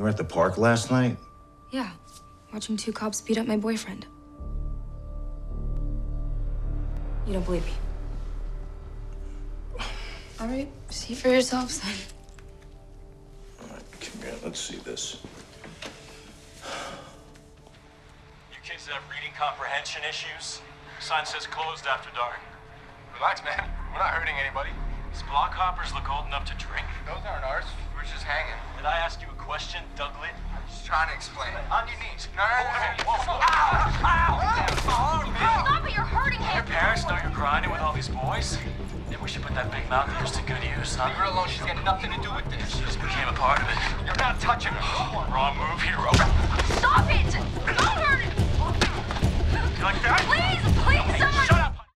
You were at the park last night? Yeah, watching two cops beat up my boyfriend. You don't believe me? All right, see for yourselves then. All right, come here, let's see this. You kids have reading comprehension issues? Sign says closed after dark. Relax, man. We're not hurting anybody. These block hoppers look old enough to drink. Those aren't ours. We're just hanging. Did I ask you a question, Douglit? I'm just trying to explain. On your knees. No, whoa. Ow! Ow! Stop it! You're hurting him! Your parents know you're grinding with all these boys? Maybe we should put that big mouth of yours to good use, huh? Leave her alone. She's got nothing to do with this. She just became a part of it. You're not touching her. Wrong move, hero. Stop it! Don't hurt it! You like that? Please!